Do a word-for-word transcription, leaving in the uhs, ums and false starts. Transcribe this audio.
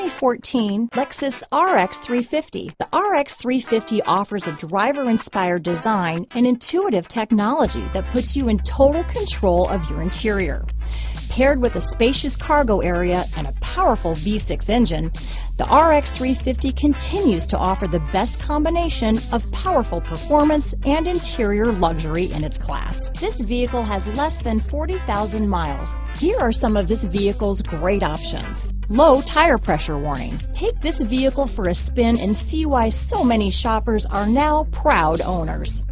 twenty fourteen Lexus R X three fifty. The R X three fifty offers a driver-inspired design and intuitive technology that puts you in total control of your interior. Paired with a spacious cargo area and a powerful V six engine, the R X three fifty continues to offer the best combination of powerful performance and interior luxury in its class. This vehicle has less than forty thousand miles. Here are some of this vehicle's great options. Low tire pressure warning. Take this vehicle for a spin and see why so many shoppers are now proud owners.